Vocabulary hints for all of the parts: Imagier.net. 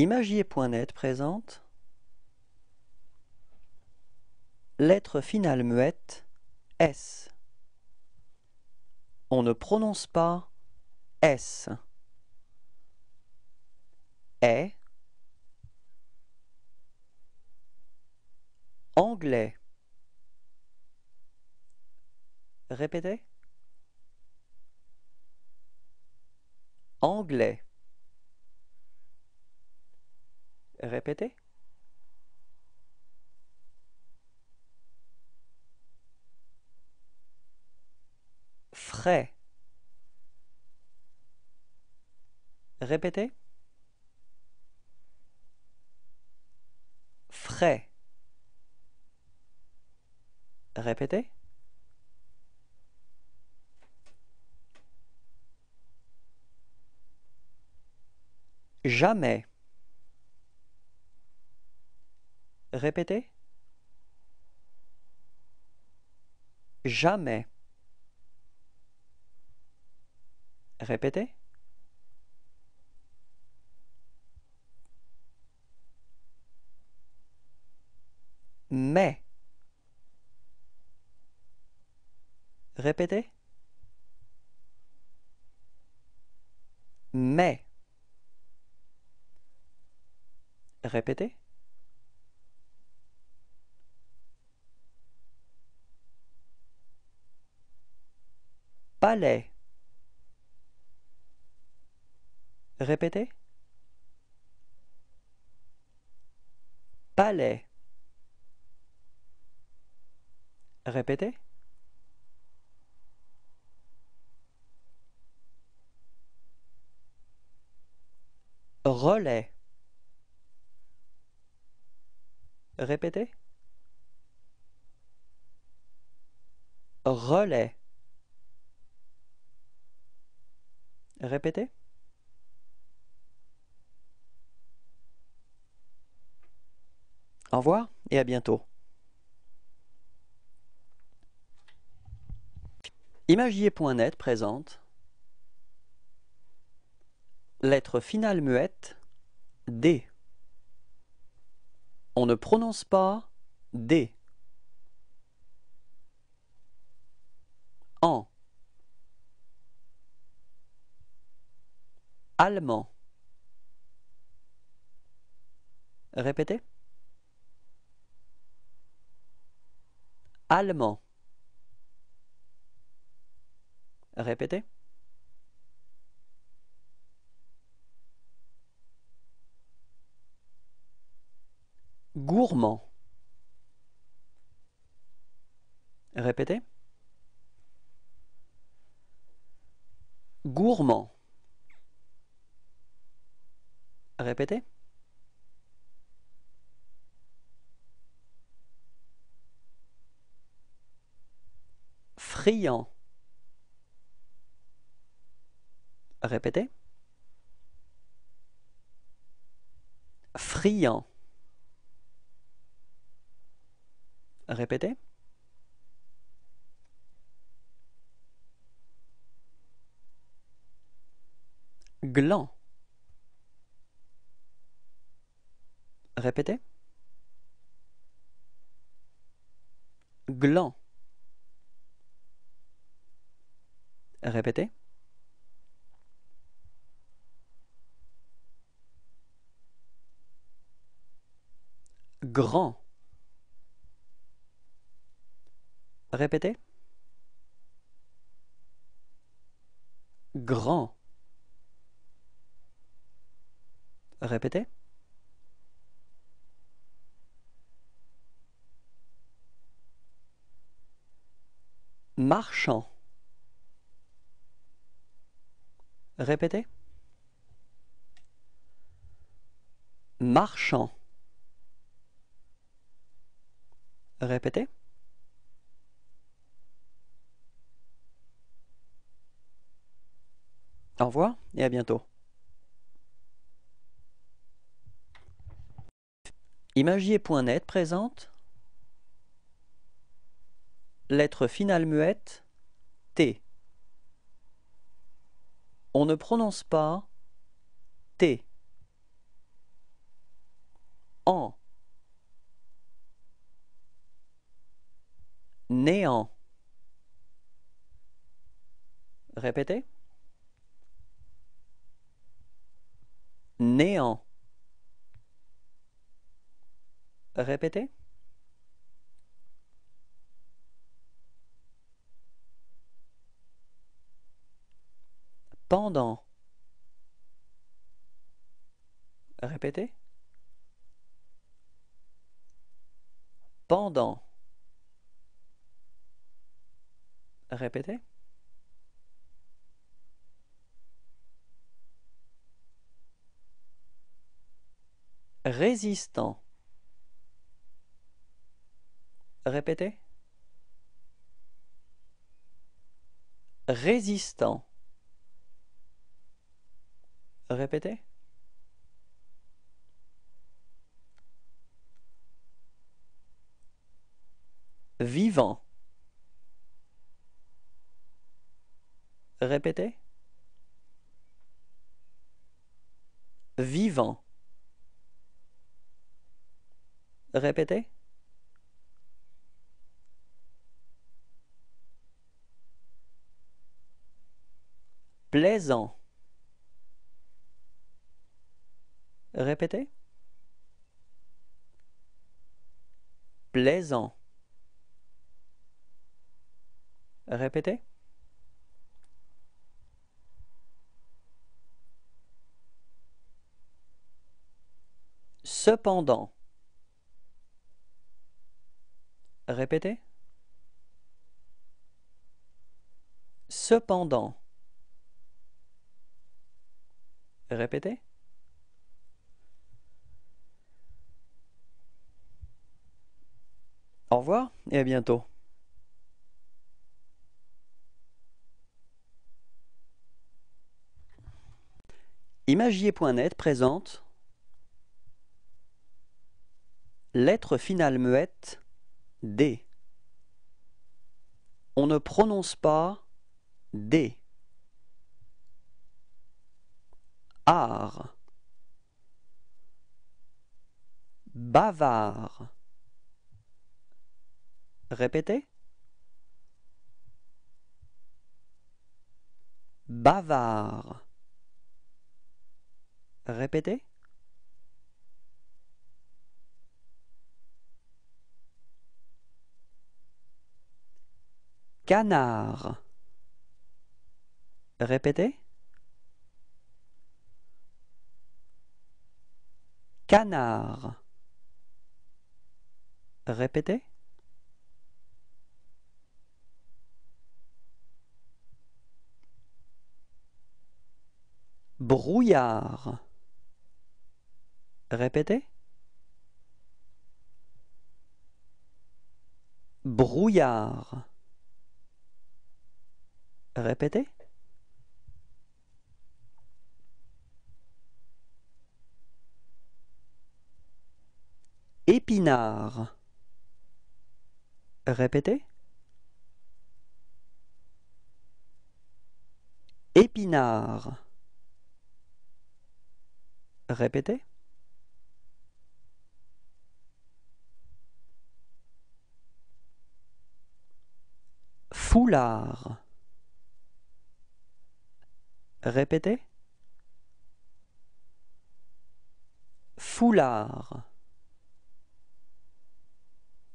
Imagier.net présente lettre finale muette S. On ne prononce pas S. Est. Anglais. Répétez. Anglais. Répétez. Frais. Répétez. Frais. Répétez. Jamais. Répétez. Jamais. Répétez. Mais. Répétez. Mais. Répétez. Palais. Répétez. Palais. Répétez. Relais. Répétez. Relais. Répétez. Au revoir et à bientôt. Imagier.net présente lettre finale muette D. On ne prononce pas D. En. Allemand. Répétez. Allemand. Répétez. Gourmand. Répétez. Gourmand. Répétez. Friand. Répétez. Friand. Répétez. Gland. Répétez. Gland. Répétez. Grand. Répétez. Grand. Répétez. Marchand. Répétez. Marchand. Répétez. Au revoir et à bientôt. Imagier.net présente lettre finale muette T. On ne prononce pas T. en néant. Répétez. Néant. Répétez. Pendant. Répétez. Pendant. Répétez. Résistant. Répétez. Résistant. Répétez. Vivant. Répétez. Vivant. Répétez. Plaisant. Répétez. Plaisant. Répétez. Cependant. Répétez. Cependant. Répétez. Au revoir et à bientôt. Imagier.net présente lettre finale muette D. On ne prononce pas D. Art. Bavard. Répétez. Bavard. Répétez. Canard. Répétez. Canard. Répétez. Brouillard. Répétez. Brouillard. Répétez. Épinard. Répétez. Épinard. Répétez. Foulard. Répétez. Foulard.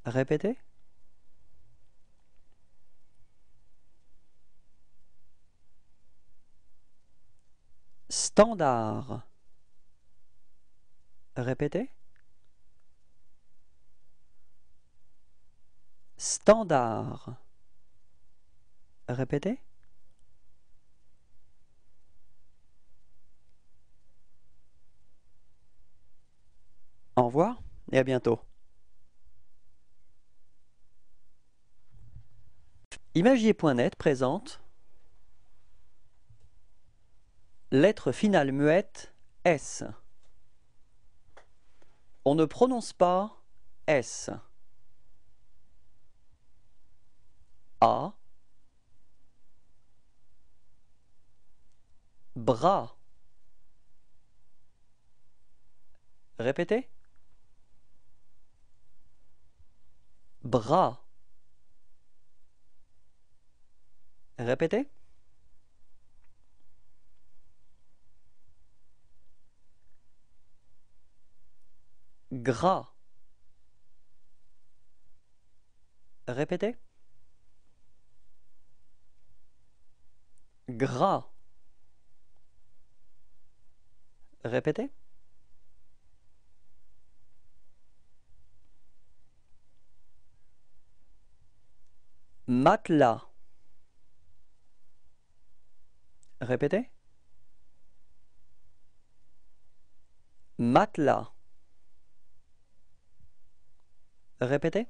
Répétez. Standard. Répétez. Standard. Répétez. Au revoir et à bientôt. Imagier.net présente lettre finale muette S. On ne prononce pas S. A. Bras. Répétez. bras. Répétez. Gras. Répétez. Gras. Répétez. Matelas. Répétez. Matelas. Répétez.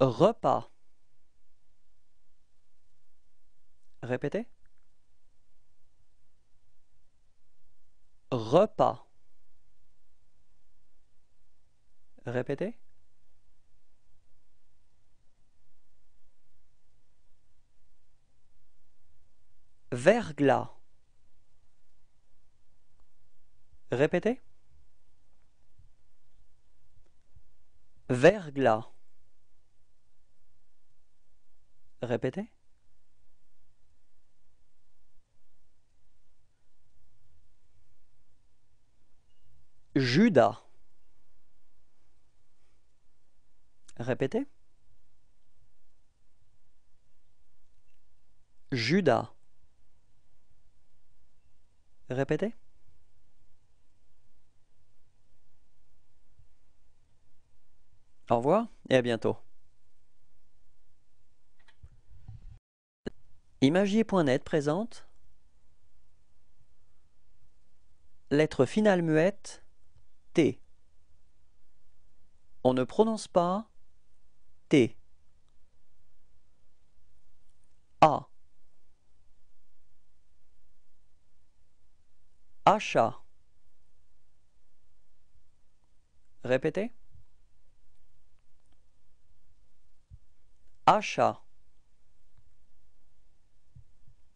Repas. Répétez. Repas. Répétez. Verglas. Répétez. Verglas. Répétez. Judas. Répétez. Judas. Répétez. Au revoir et à bientôt. Imagier.net présente lettre finale muette T. On ne prononce pas T. A. Achat. Répétez. Achat.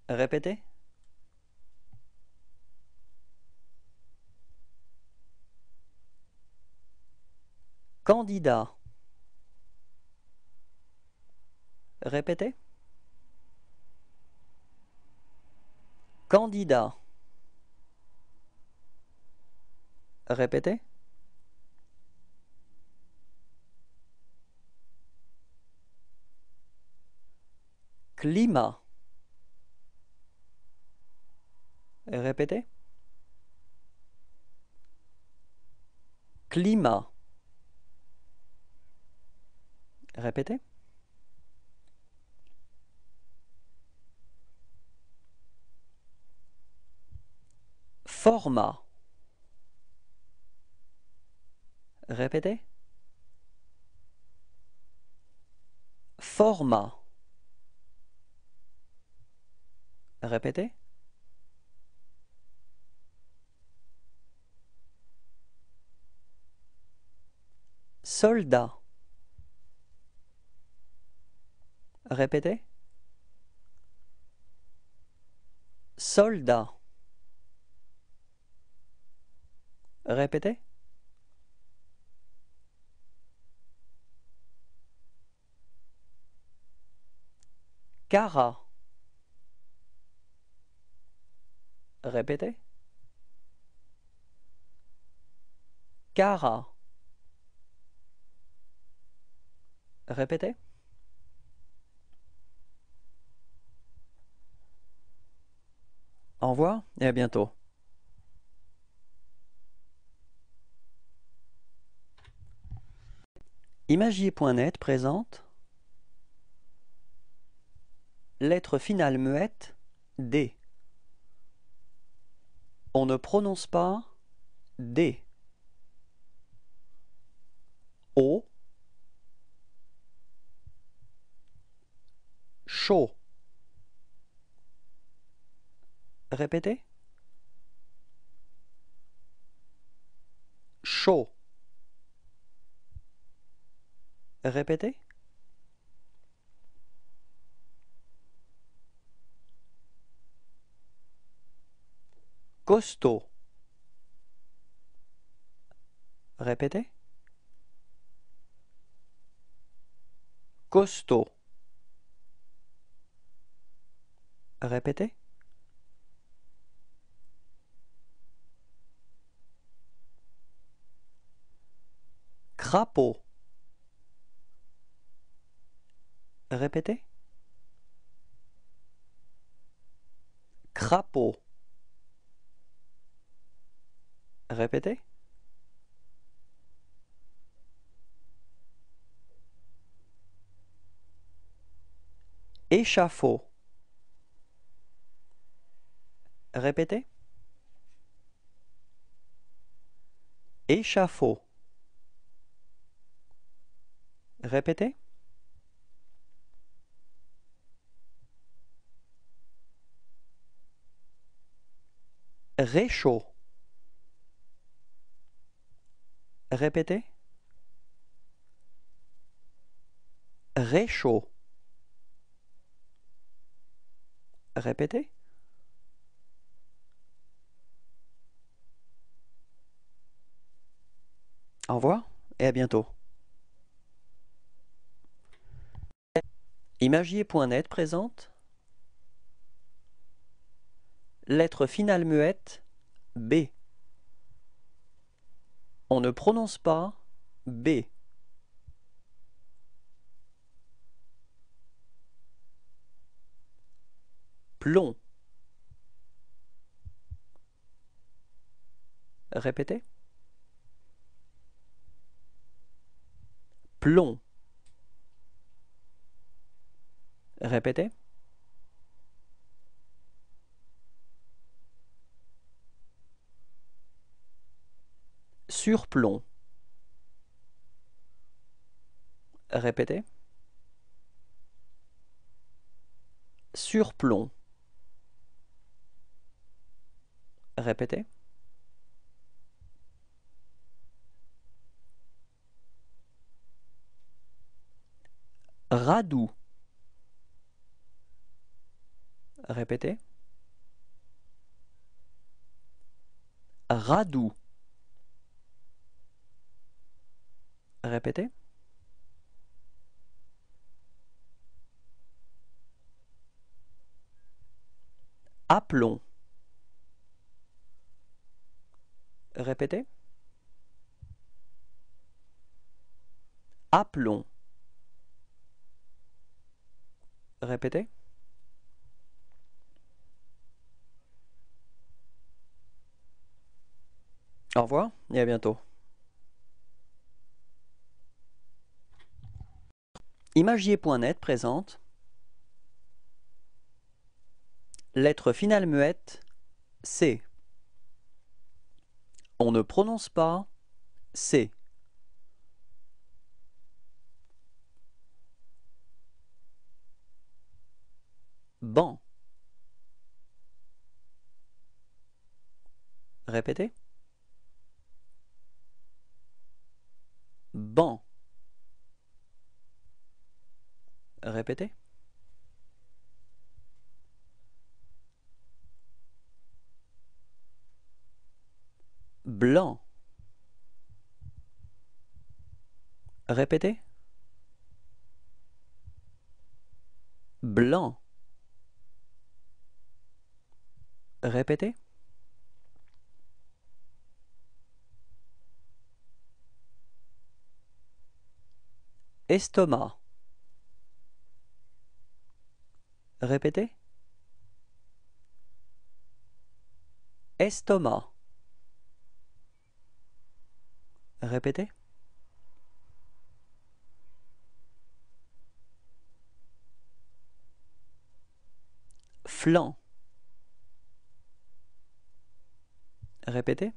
Répétez. Candidat. Répétez. Candidat. Répétez. Climat. Répétez. Climat. Répétez. Format. Répétez. Format. Répétez. Soldat. Répétez. Soldat. Répétez. Cara. Répétez. Cara. Répétez. Au revoir et à bientôt. Imagier.net présente lettre finale muette D. On ne prononce pas D. O. Chaud. Répétez. Chaud. Répétez. Costaud. Répétez. Costaud. Répétez. Crapaud. Répétez. Crapaud. Répétez. Échafaud. Répétez. Échafaud. Répétez. Réchaud. Répétez. Réchaud. Répétez. Au revoir et à bientôt. Imagier.net présente lettre finale muette B. On ne prononce pas B. Plomb. Répétez. Plomb. Répétez. Surplomb. Répétez. Surplomb. Répétez. Radoux. Répétez. Radoux. Répétez. Aplomb. Répétez. Aplomb. Répétez. Au revoir et à bientôt. Imagier.net présente lettre finale muette C. On ne prononce pas C. Banc. Répétez. Banc. Répétez. Blanc. Répétez. Blanc. Répétez. Estomac. Répétez. Estomac. Répétez. Flanc. Répétez.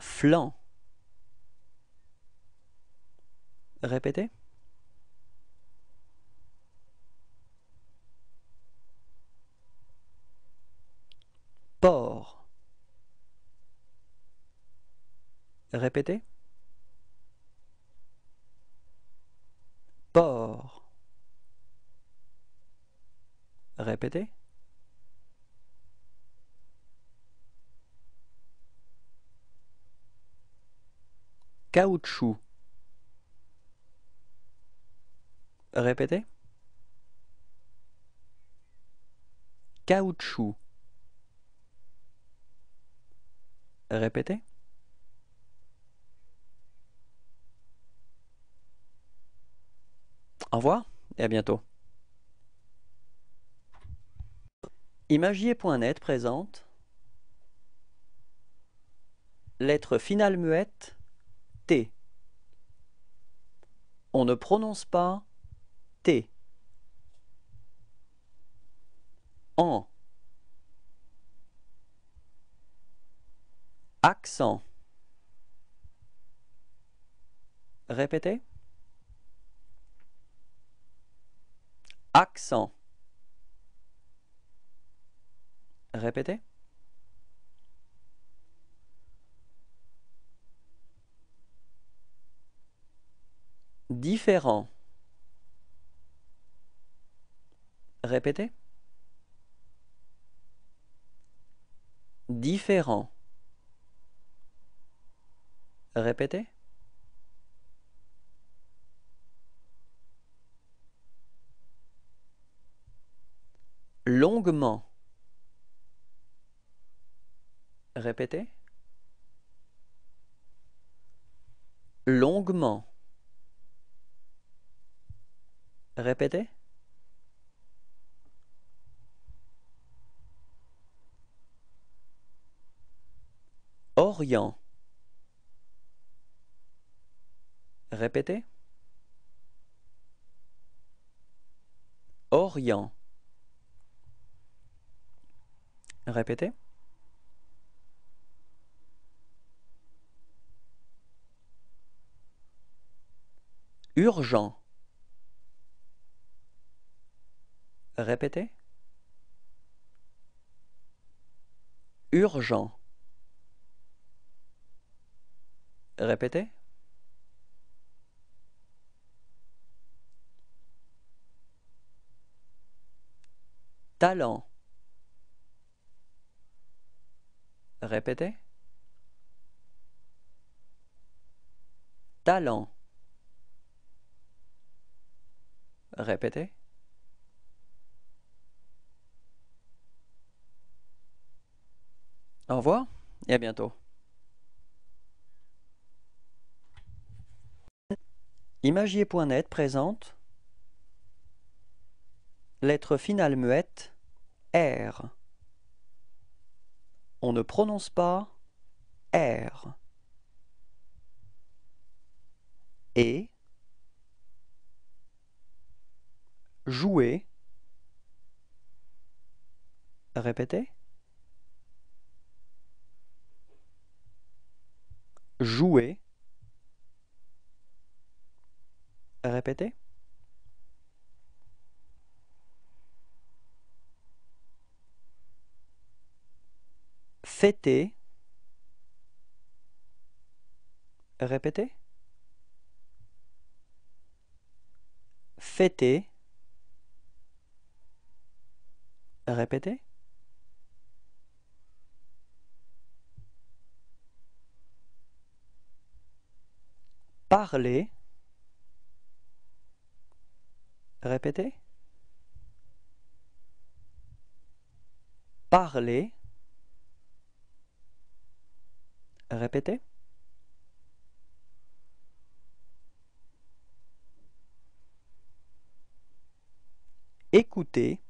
Flanc. Répétez. Porc. Répétez. Porc. Répétez. caoutchouc. Répétez. Caoutchouc. Répétez. Au revoir et à bientôt. Imagier.net présente lettre finale muette T. On ne prononce pas T. En. Accent. Répétez. Accent. Répétez. Différent. Répétez. Différent. Répétez. Longuement. Répétez. Longuement. Répétez. Orient. Répétez. Orient. Répétez. Urgent. Répétez. Urgent. Répétez. Talent. Répétez. Talent. Répétez. Au revoir et à bientôt. Imagier.net présente lettre finale muette R. On ne prononce pas R. Et. Jouer. Répétez. Jouer. Répétez. Fêter. Répétez. Fêter. Répétez. Parler. Répétez. Parler. Répétez. Écoutez.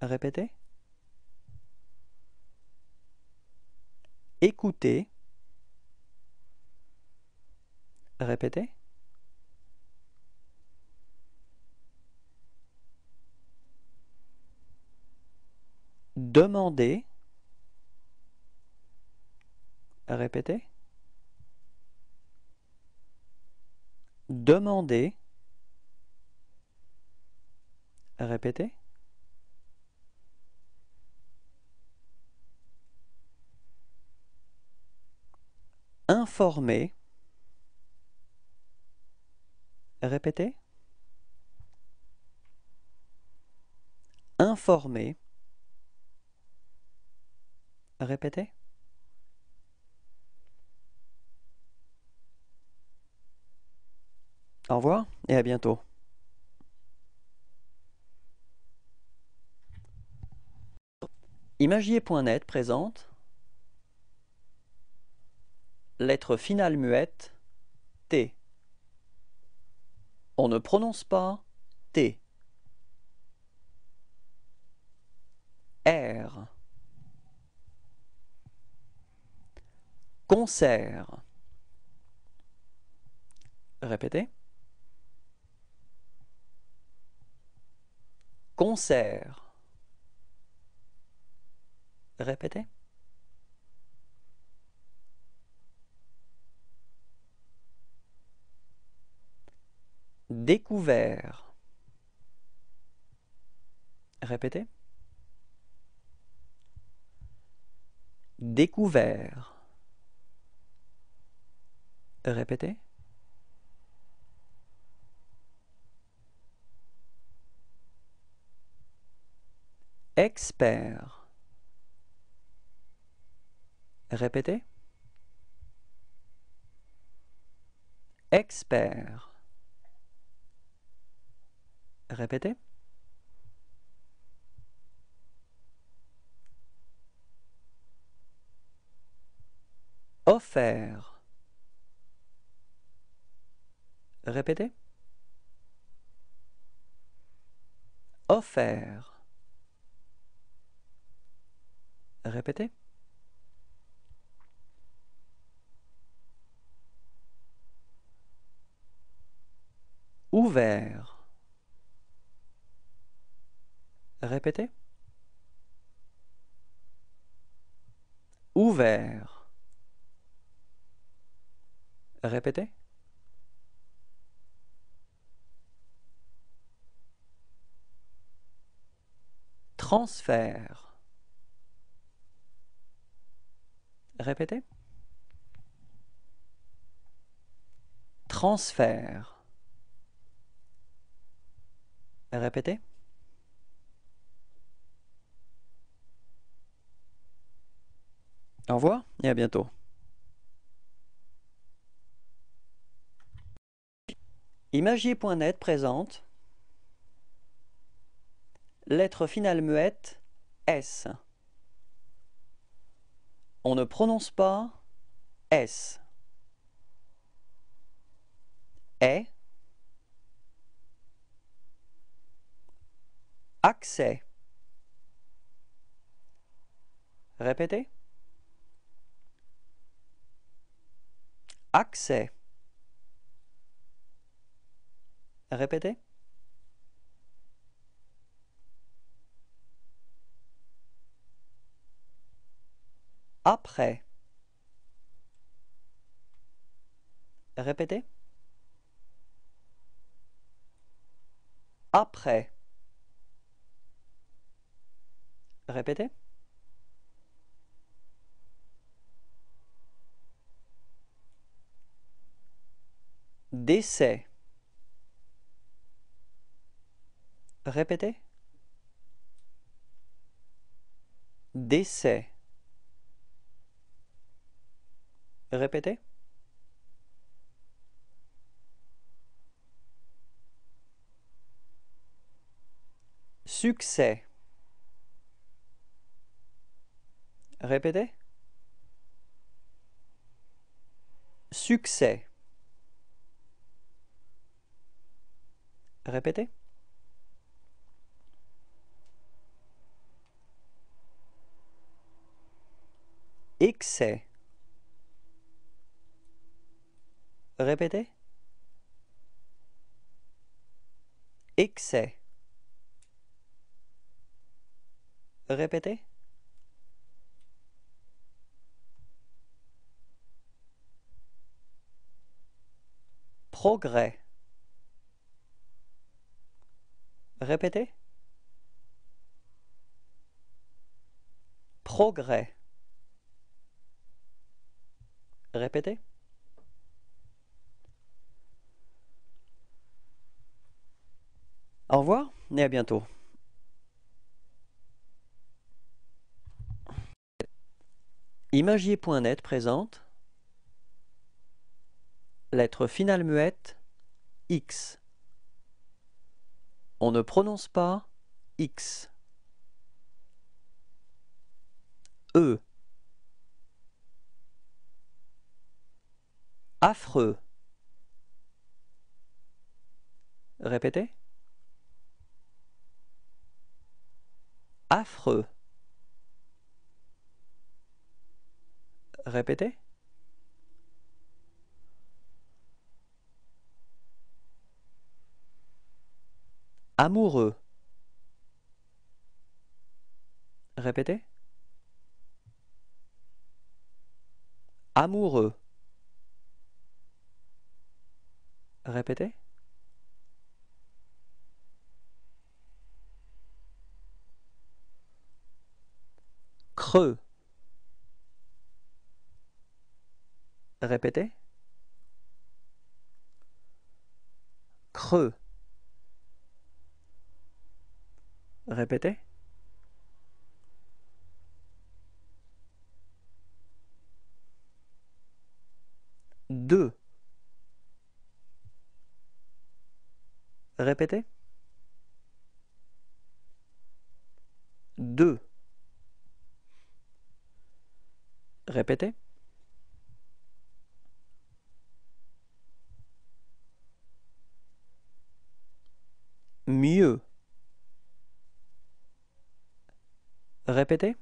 Répétez. Écoutez. Répétez. Demandez. Répétez. Demandez. Répétez. Informer. Répétez. Informer. Répétez. Au revoir et à bientôt. Imagier.net présente lettre finale muette T. On ne prononce pas T. R. Concert. Répétez. Concert. Répétez. Découvert. Répétez. Découvert. Répétez. Expert. Répétez. Expert. Répétez. Offert. Répétez. Offert. Répétez. Ouvert. Répétez. Ouvert. Répétez. Transfert. Répétez. Transfert. Répétez. Au revoir et à bientôt. Imagier.net présente lettre finale muette S. On ne prononce pas S. E. Accès. Répétez. Accès. Répétez. Après. Répétez. Après. Répétez. Décès. Répétez. Décès. Répétez. Succès. Répétez. Succès. Répétez. Excès. Répétez. Excès. Répétez. Progrès. Répétez. Progrès. Répétez. Au revoir et à bientôt. Imagier.net présente lettre finale muette X. On ne prononce pas X. E. Affreux. Répétez. Affreux. Répétez. Amoureux. Répétez. Amoureux. Répétez. Creux. Répétez. Creux. Répétez. Deux. Répétez. Deux. Répétez. Mieux. Répétez.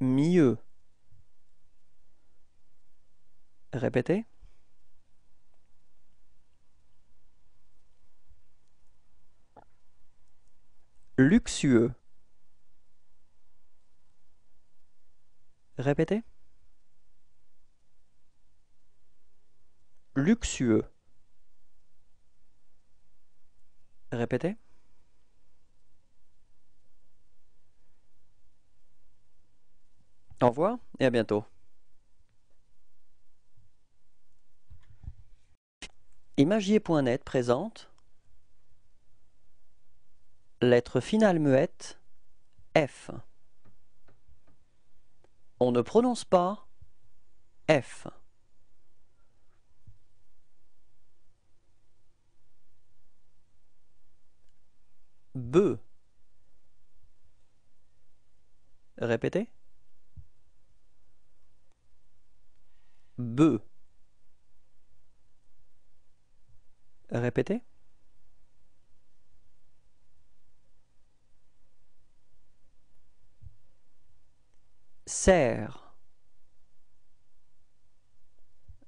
Mieux. Répétez. Luxueux. Répétez. Luxueux. Répétez. Au revoir et à bientôt. Imagier.net présente lettre finale muette F. On ne prononce pas F. Bœuf. Répétez. Bœuf. Répétez. Serre.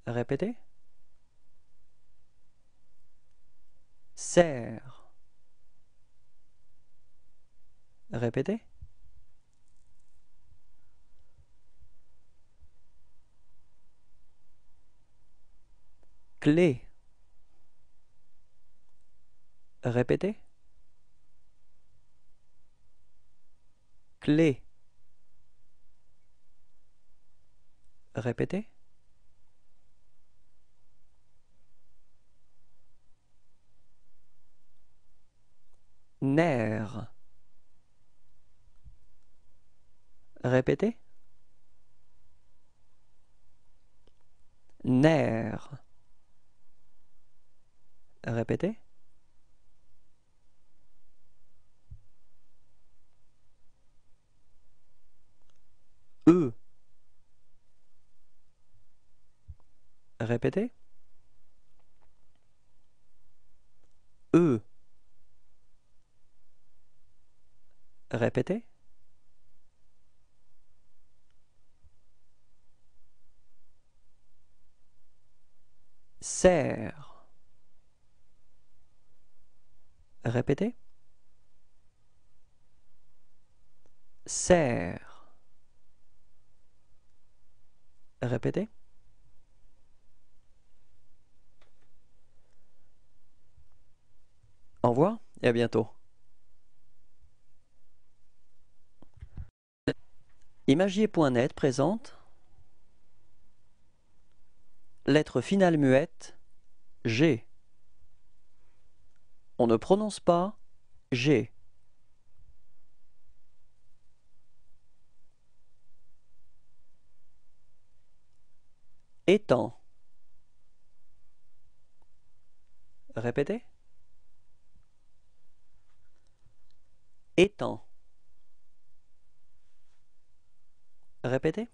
Répétez. Serre. Répétez. Clé. Répétez. Clé. Répétez. Nerf. Répétez. Nerf. Répétez. E. Répétez. E. Répétez. Serre. Répétez. Serre. Répétez. Au revoir et à bientôt. Imagier.net présente lettre finale muette G. On ne prononce pas G. Étang. Répétez. Étang. Répétez.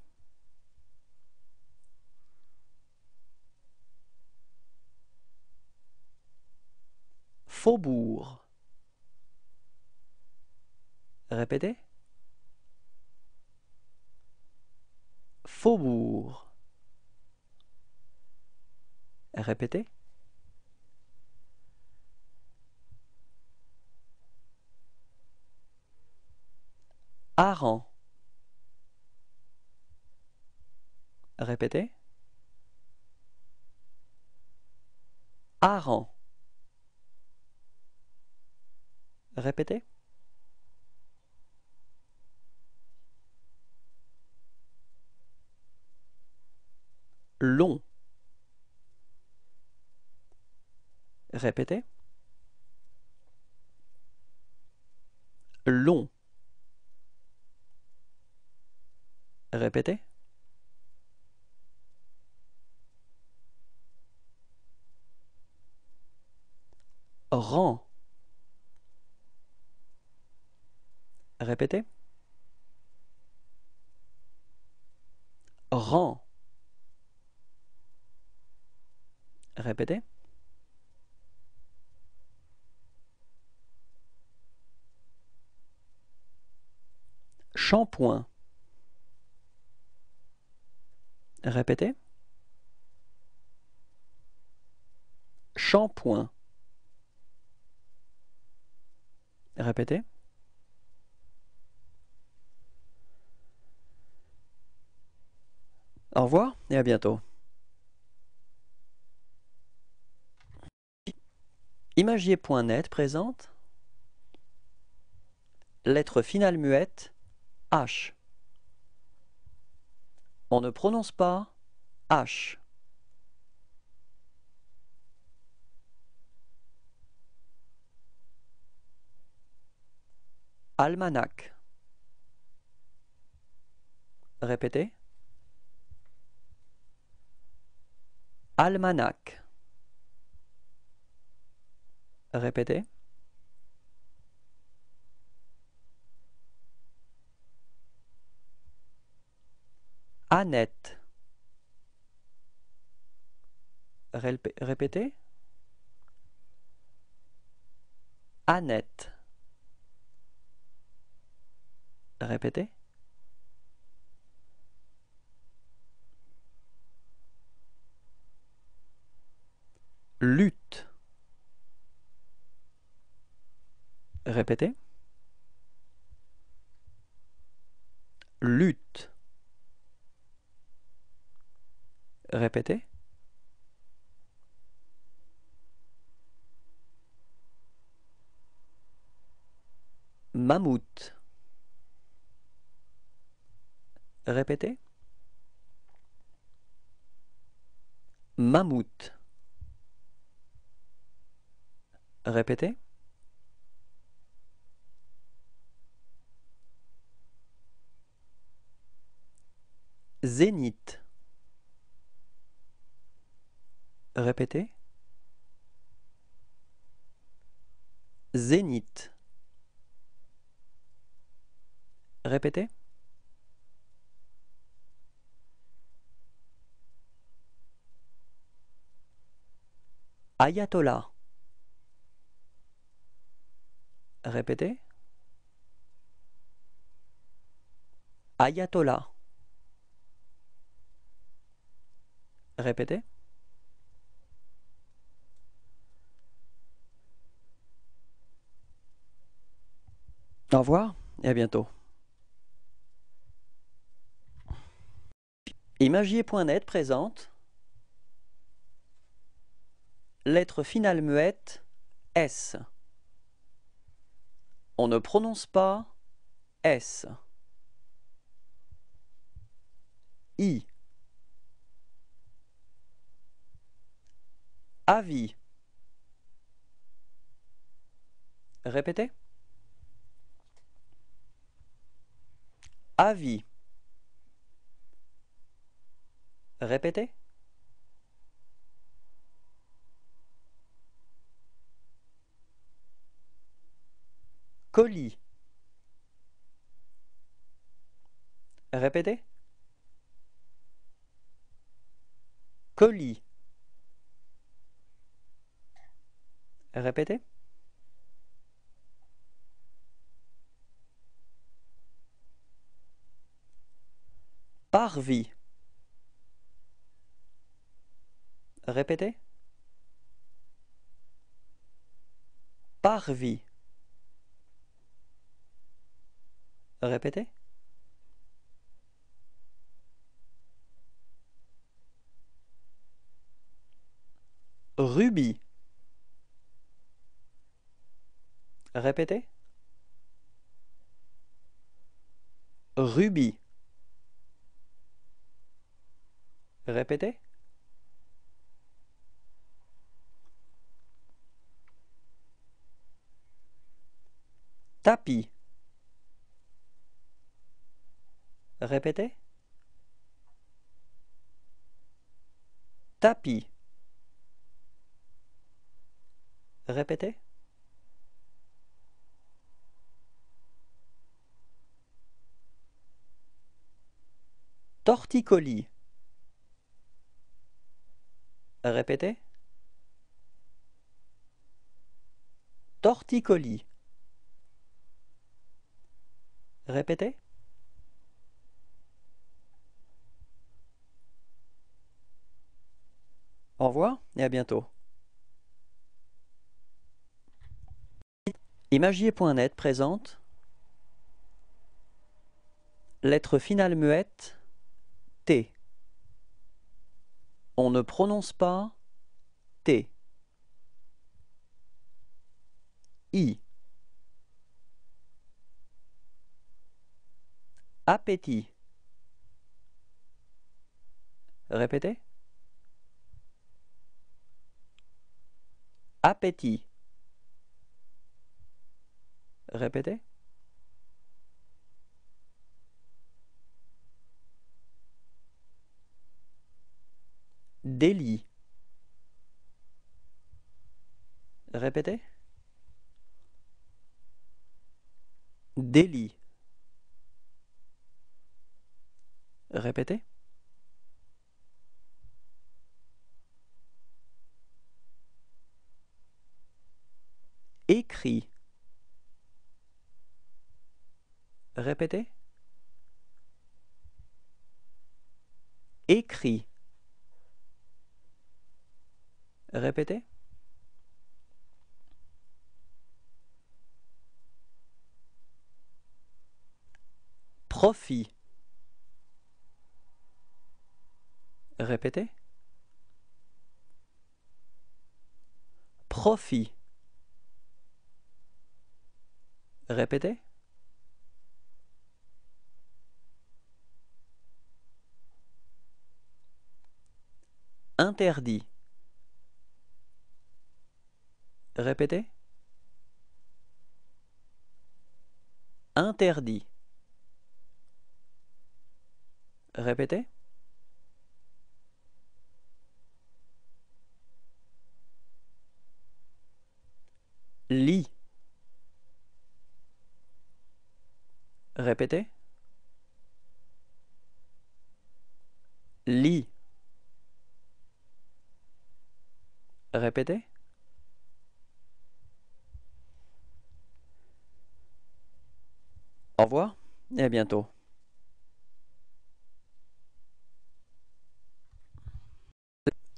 Faubourg. Répétez. Faubourg. Répétez. Harangue. Répétez. Harangue. Répétez. Long. Répétez. Long. Répétez. Rang. Répétez. Rang. Répétez. Shampoing. Répétez. Shampoing. Répétez. Au revoir et à bientôt. Imagier.net présente lettre finale muette H. On ne prononce pas H. Almanach. Répétez. Almanach. Répétez. Annette. Répétez. Annette. Répétez. Lutte. Répétez. Lutte. Répétez. Mammouth. Répétez. Mammouth. Répétez. Zénith. Répétez. Zénith. Répétez. Ayatollah. Répétez. Ayatollah. Répétez. Au revoir et à bientôt. Imagier.net présente lettre finale muette S. On ne prononce pas S. I. Avis. Répétez. Avis. Répétez. colis. Répétez. Colis. Répétez. Parvis. Répétez. Parvis. Répétez. Rubis. Répétez. Rubis. Répétez. Tapis. Répétez. Tapis. Répétez. Torticolis. Répétez. Torticolis. Répétez. Au revoir et à bientôt. Imagier.net présente lettre finale muette T. On ne prononce pas T. I. Appétit. Répétez. Appétit. Répétez. Délit. Répétez. Délit. Répétez. Écrit. Répétez. Écrit. Répétez. Profit. Répétez. Profit. Répétez. Interdit. Répétez. Interdit. Répétez. Lit. Répétez. Lit. Répétez. Au revoir et à bientôt.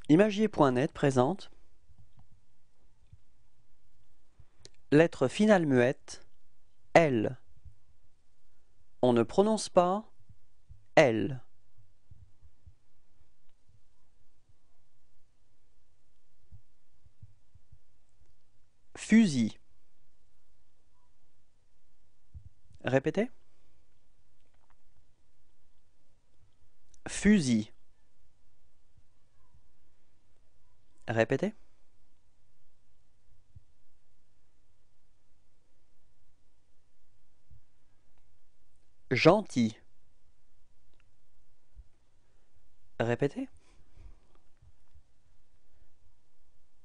Imagier.net présente lettre finale muette L. On ne prononce pas L. Fusil. Répétez. Fusil. Répétez. Gentil. Répétez.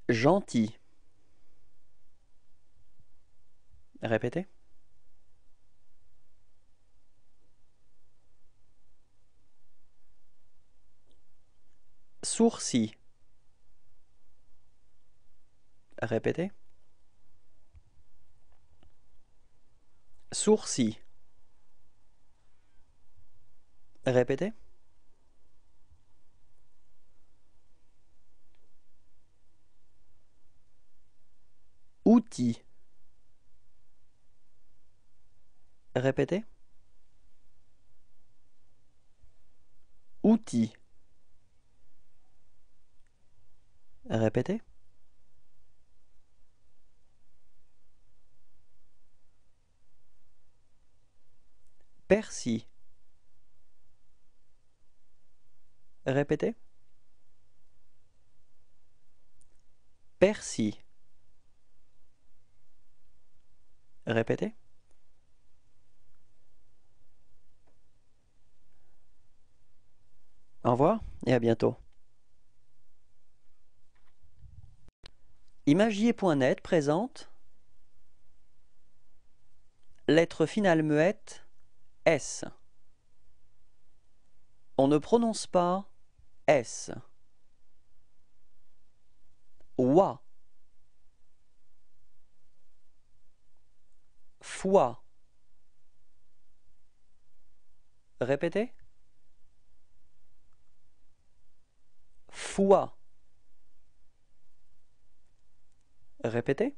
Gentil. Répétez. sourcil. Répétez. Sourcil. Répétez. Outil. Répétez. Outil. Répétez. Persil. Répétez. Persil. Répétez. Au revoir et à bientôt. Imagier.net présente lettre finale muette S. On ne prononce pas S. Oie. Fois. Répétez. Fois. Répétez.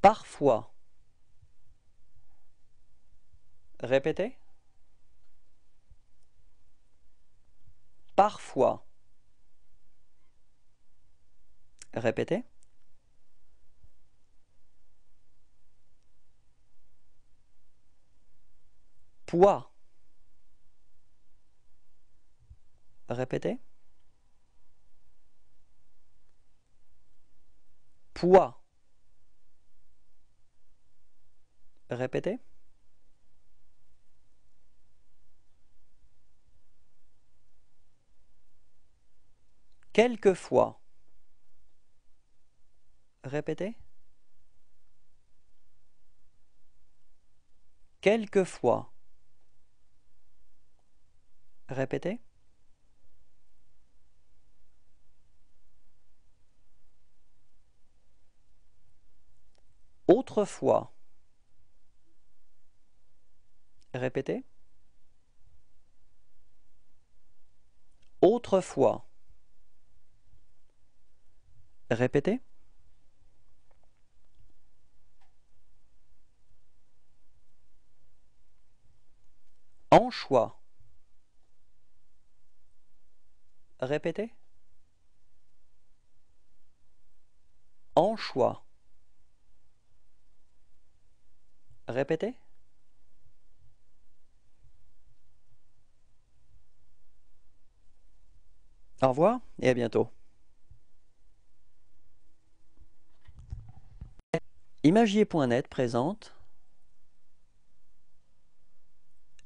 Parfois. Répétez. Parfois. Répétez. Poids. Répétez. Poids. Répétez. Quelquefois. Répétez. Quelquefois. Répétez. Autrefois. Répétez. Autrefois. Répétez. Anchois. Répétez. Anchois. Répétez. Au revoir et à bientôt. Imagier.net présente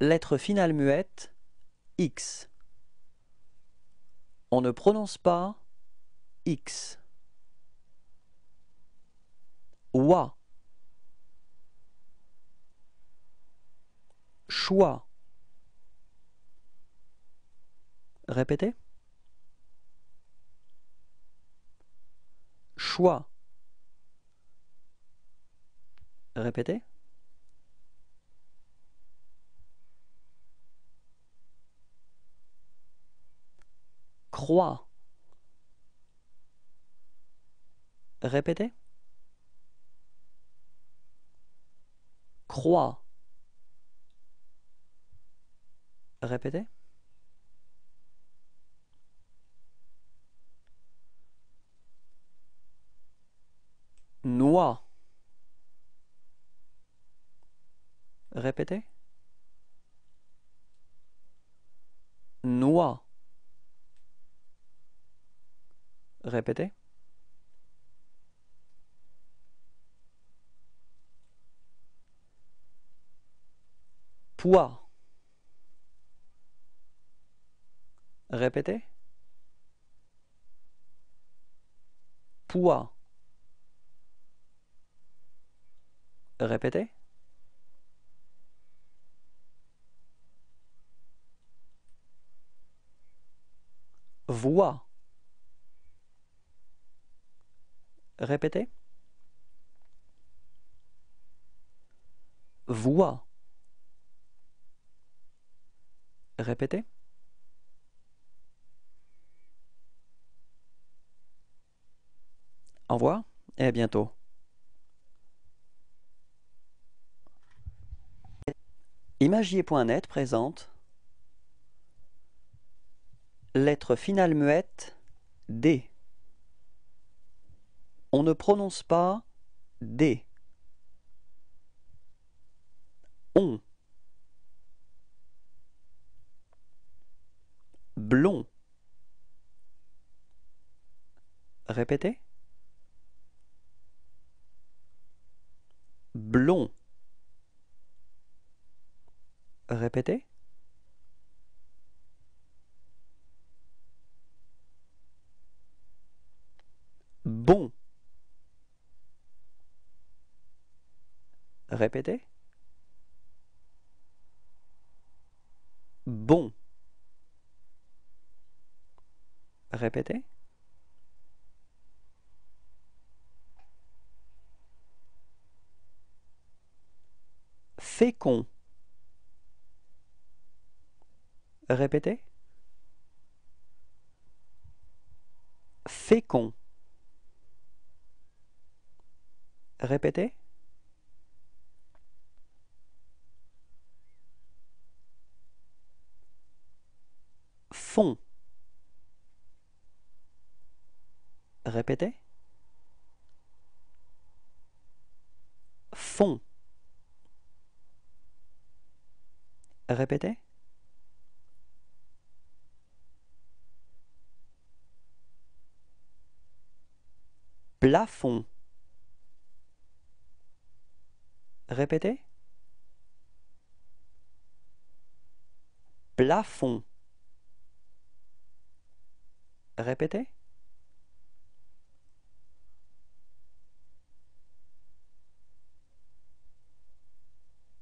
lettre finale muette X. On ne prononce pas X. Oie. Choix. Répétez. Choix. Répétez. Croix. Répétez. Croix. Répétez. Noix. Répétez. Noix. Répétez. Poids. Répétez. Poids. Répétez. voix. Répétez. Voix. Répétez. Au revoir et à bientôt. Imagier.net présente lettre finale muette D. On ne prononce pas D. On. Blond. Répétez. Blond. Répétez. Bon. Répétez. Bon. Répétez. Fécond. Répétez. Fécond. Répétez. Fond. Répétez. Fond. Répétez. Plafond. Répétez. Plafond. Répétez.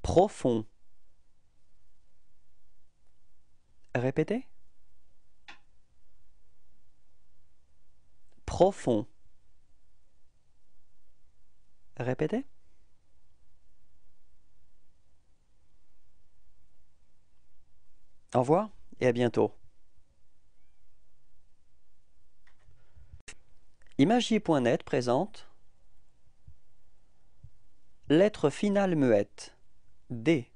Profond. Répétez. Profond. Répétez. Au revoir et à bientôt. Imagier.net présente lettre finale muette D.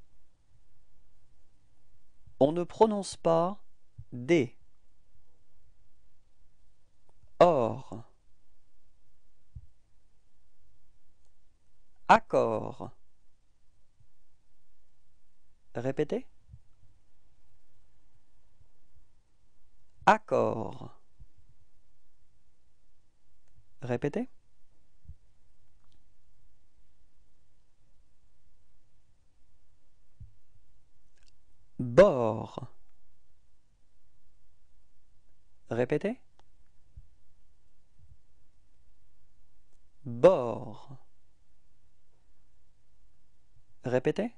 On ne prononce pas D. Or. Accord. Répétez. Accord. Répétez. Bord. Répétez. Bord. Répétez.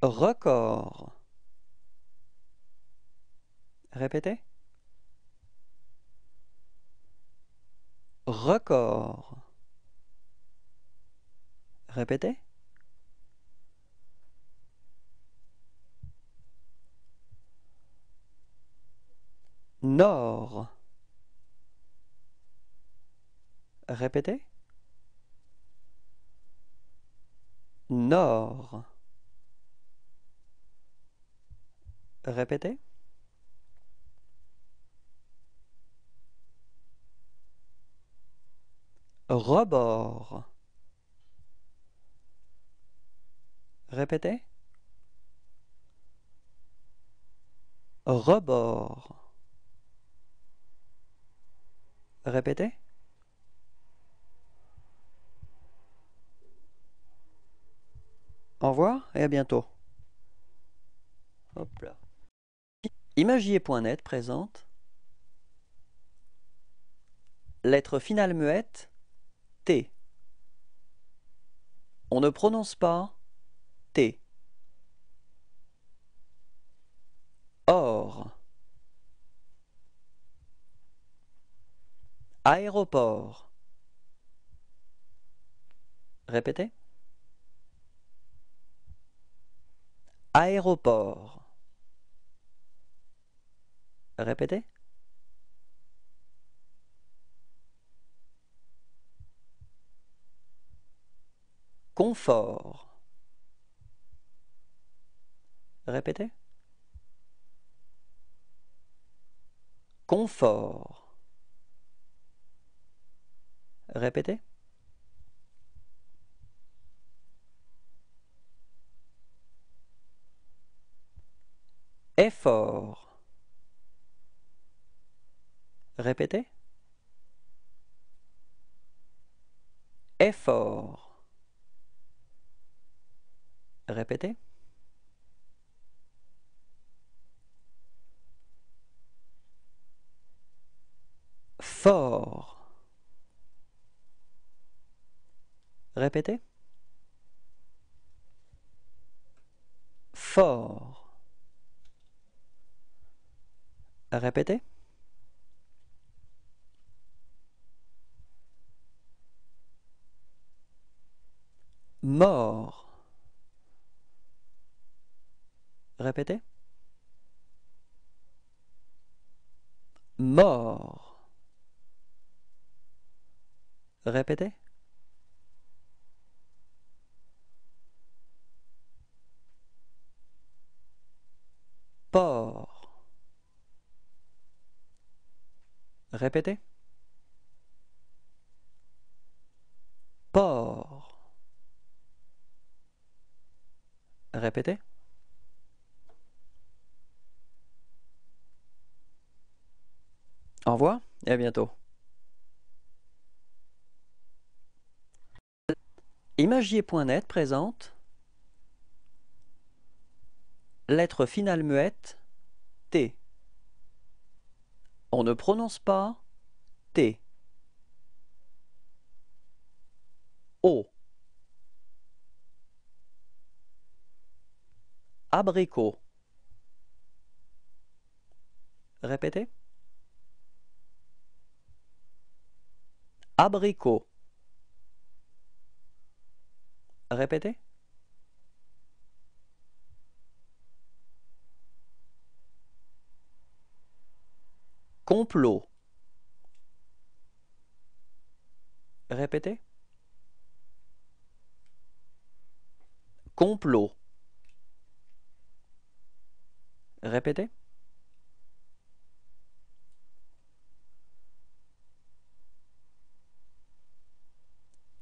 Record. Répétez. Record. Répétez. Nord. Répétez. Nord. Répétez. Rebord. Répétez. Rebord. Répétez. Au revoir et à bientôt. Hop là. Imagier.net présente lettre finale muette T. On ne prononce pas T. Or. Aéroport. Répétez. Aéroport. Répétez. Confort. Répétez. Confort. Répétez. Effort. Répétez. Effort. Répétez. Fort. Répétez. Fort. Répétez. Mort. Répétez. Mort. Répétez. Port. Répétez. Port. Répétez. Au revoir et à bientôt. Imagier.net présente lettre finale muette T. On ne prononce pas T. O. Abricot. Répétez. Abricot. Répétez. Complot. Répétez. Complot. Répétez.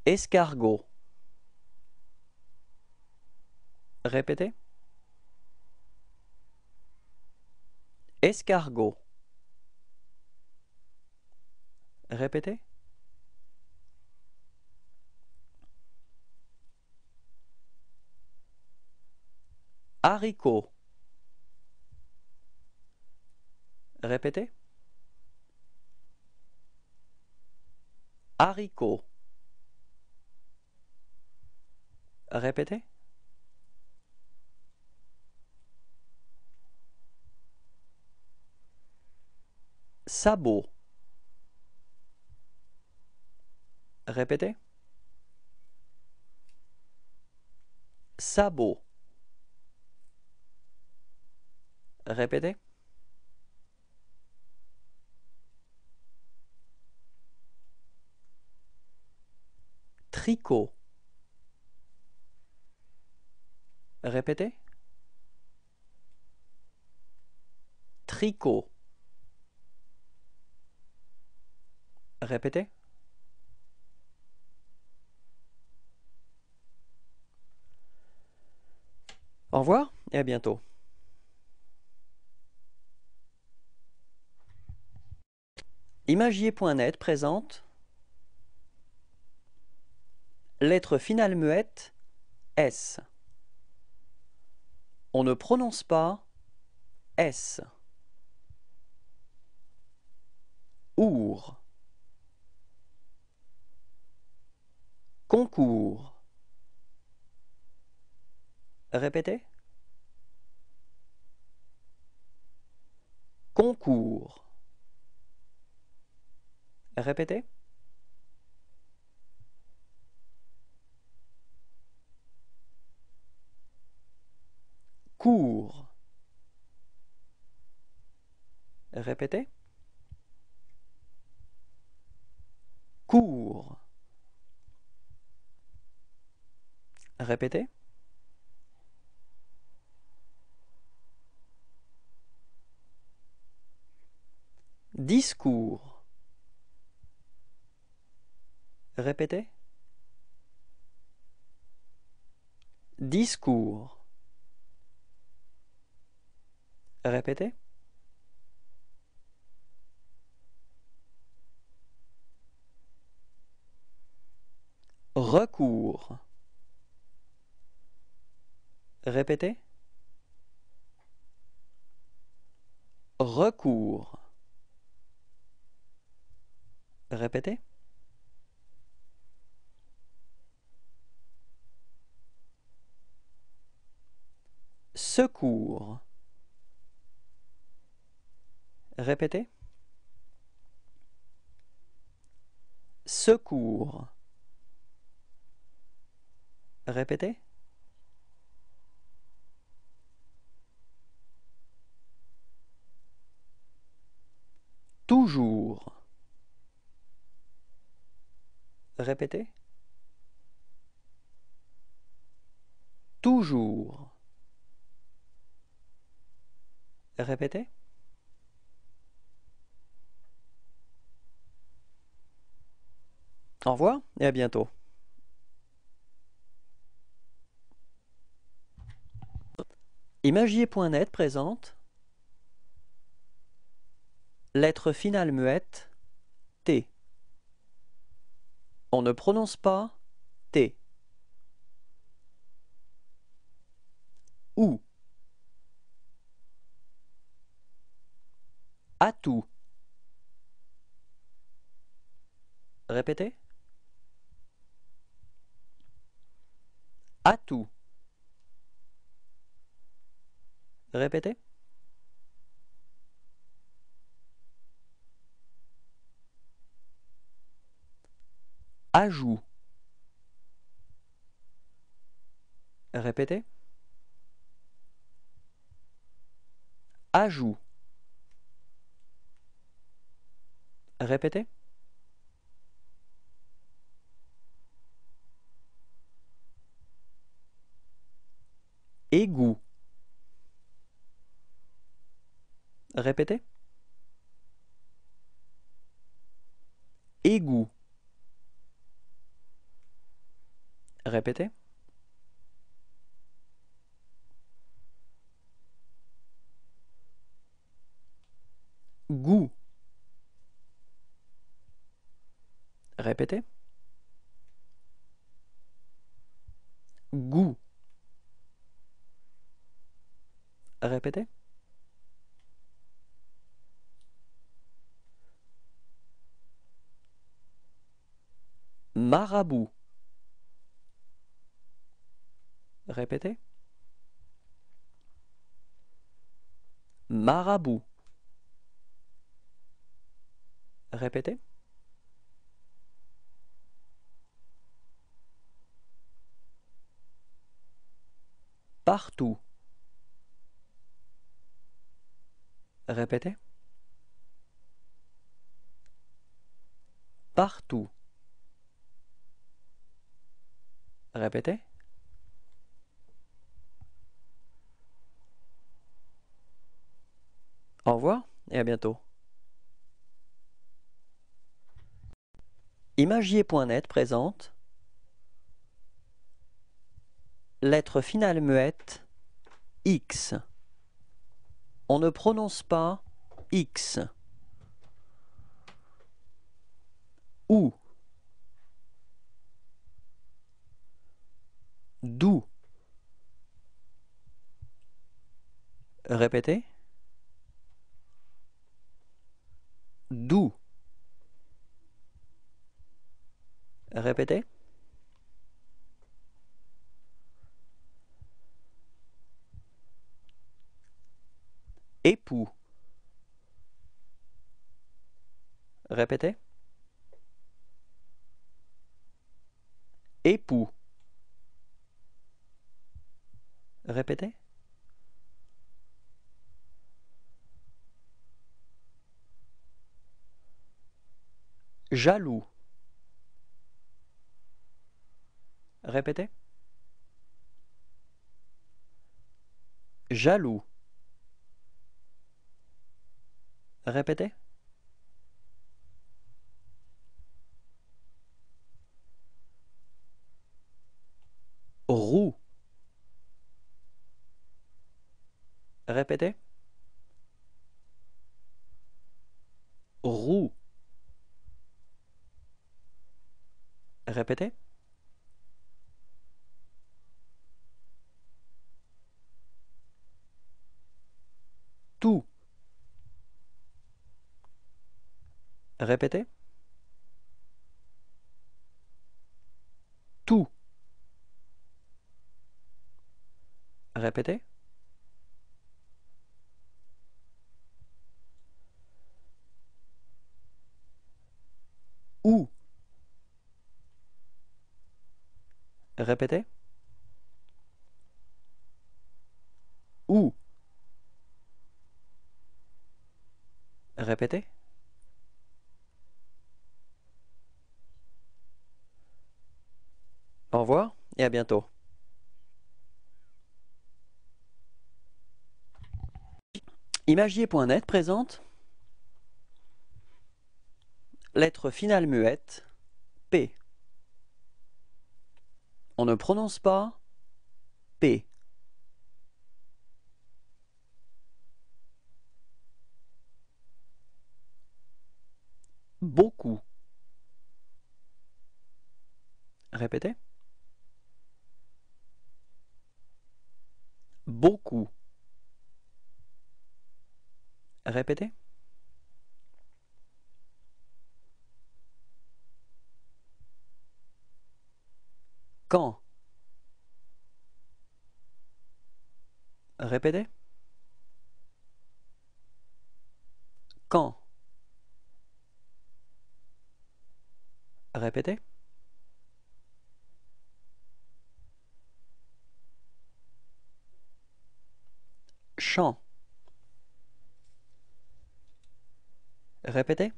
Escargot. Répétez. Escargot. Répétez. Haricot. Répétez. Haricot. Répétez. Sabot. Répétez. Sabot. Répétez. Tricot. Répétez. Tricot. Répétez. Au revoir et à bientôt. Imagier.net présente lettre finale muette S. On ne prononce pas S. Our. Concours. Répétez. Concours. Répétez. Cours. Répétez. Cours. Répétez. Discours. Répétez. Discours. Répétez. Recours. Répétez. Recours. Répétez. Secours. Répétez. Secours. Répétez. Toujours. Répétez. Toujours. Répétez. Au revoir et à bientôt. Imagier.net présente lettre finale muette T. On ne prononce pas T. Ou. Atout. Répétez. Atout. Répétez. Ajout. Répétez. Ajout. Répétez. Égout. Répétez. Égout. Répétez. Goût. Répétez. Goût. Répétez. Marabout. Répétez. Marabout. Répétez. Partout. Répétez. Partout. Répétez. Au revoir et à bientôt. Imagier.net présente lettre finale muette X. On ne prononce pas X. Ou. D'où. Répétez. D'où. Répétez. Époux. Répétez. Époux. Répétez. Jaloux. Répétez. Jaloux. Répétez. Roux. Répétez. Roux. Répétez. Tout. Répétez. Tout. Répétez. Où. Répétez. Où. Répétez. Au revoir et à bientôt. Imagier.net présente lettre finale muette P. On ne prononce pas P. Beaucoup. Répétez. Beaucoup. Répétez. Quand. Répétez. Quand. Répétez. Chant. Répétez.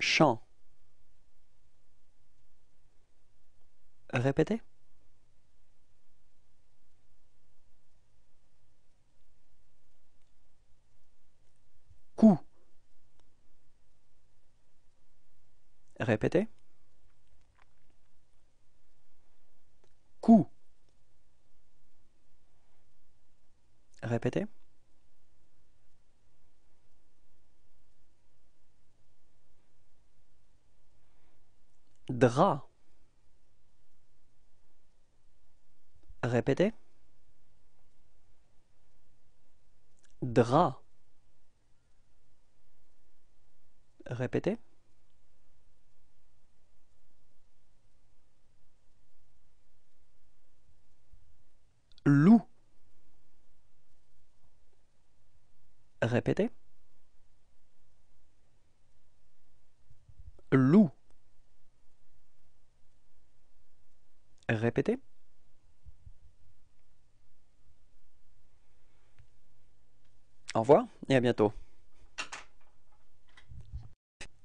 Chant. Répétez. Coup. Répétez. Coup. Répétez. Drap. Répétez. Drap. Répétez. Loup. Répétez. Loup. Répétez. Au revoir et à bientôt.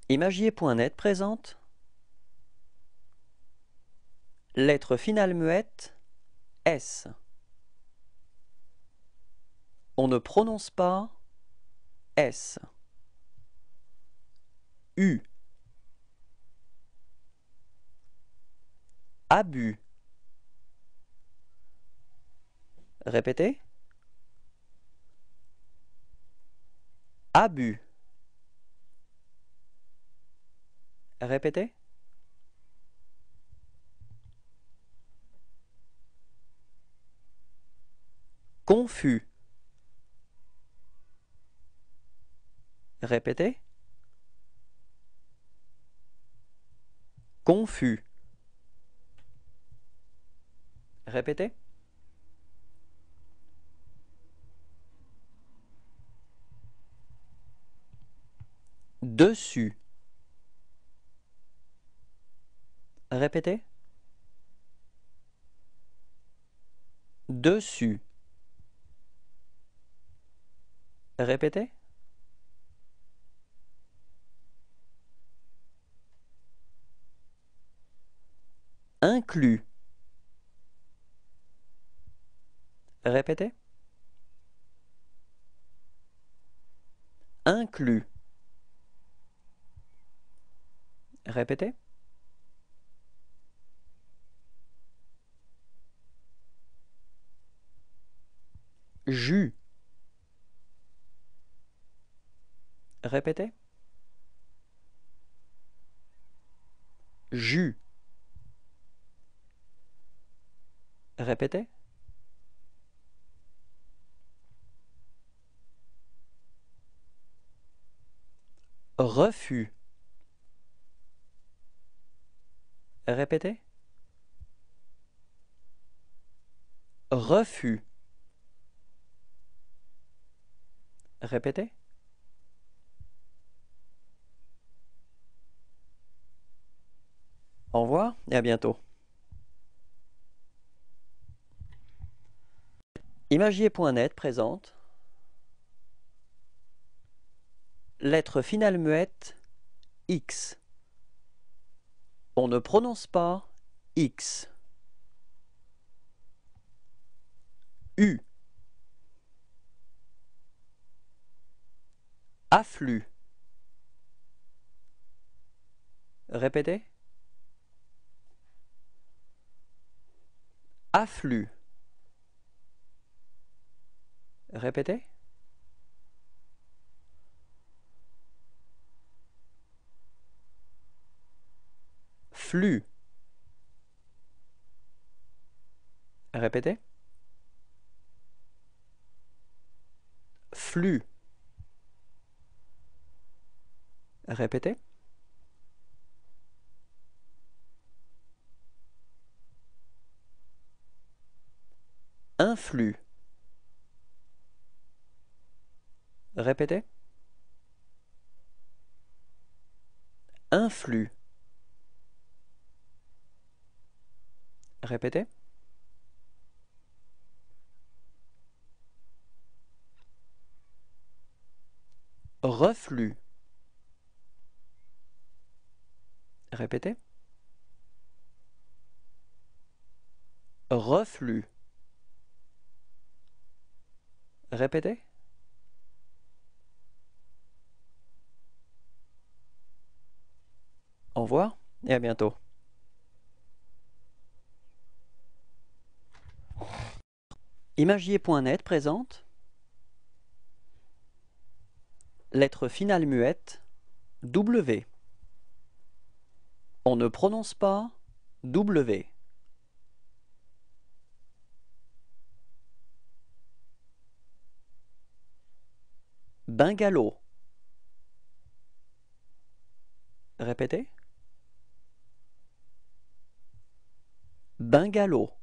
Imagier.net présente lettre finale muette S. On ne prononce pas S. U. Abus. Répétez. Abus. Répétez. Confus. Répétez. Confus. Répétez. dessus. Répétez. Dessus. Répétez. Inclus. Répétez. Inclus. Répétez. Jus. Répétez. Jus. Répétez. Refus. Répétez. Refus. Répétez. Au revoir et à bientôt. Imagier.net présente lettre finale muette X. On ne prononce pas X. U. Afflux. Répétez. Afflux. Répétez. Flux. Répétez. Flux. Répétez. Influx. Répétez. Influx. Répétez. Reflux. Répétez. Reflux. Répétez. Au revoir et à bientôt. Imagier.net présente lettre finale muette W. On ne prononce pas W. Bungalow. Répétez. Bungalow.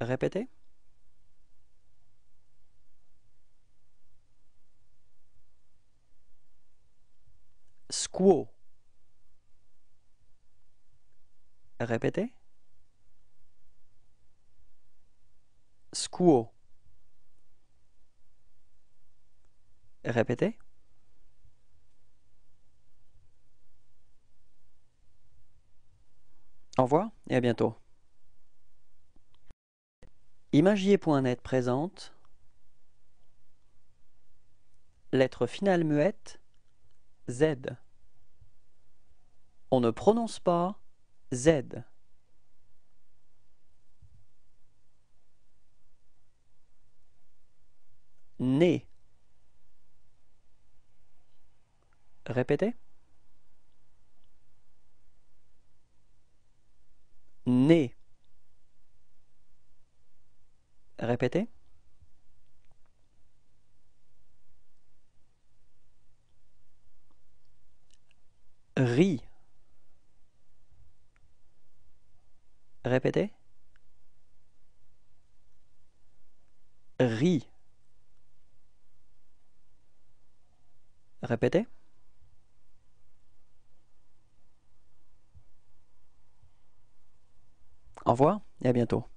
Répétez. Squaw. Répétez. Squaw. Répétez. Au revoir et à bientôt. Imagier.net présente lettre finale muette Z. On ne prononce pas Z. Né. Répétez. Né. Répétez. Ri. Répétez. Ri. Répétez. Au revoir et à bientôt.